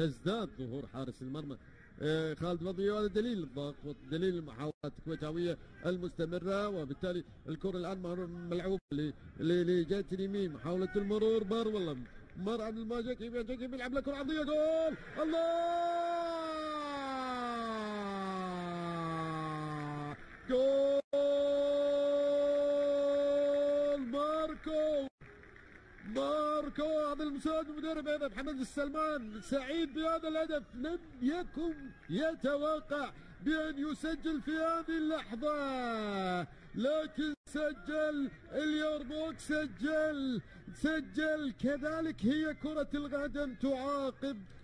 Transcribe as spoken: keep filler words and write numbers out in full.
تزداد ظهور حارس المرمى إيه خالد الفضي، وهذا دليل الضغط ودليل المحاولات الكوجاويه المستمره، وبالتالي الكره الان ملعوبه لجهه يمين، محاوله المرور بار والله مر عبد المجيد كيف يلعب لك كره عرضيه جول. الله جول ماركو ماركو هذا المساعد المدرب ايضا حمد السلمان سعيد بهذا الهدف، لم يكن يتوقع بان يسجل في هذه اللحظه، لكن سجل اليوربوك، سجل سجل كذلك هي كرة القدم تعاقب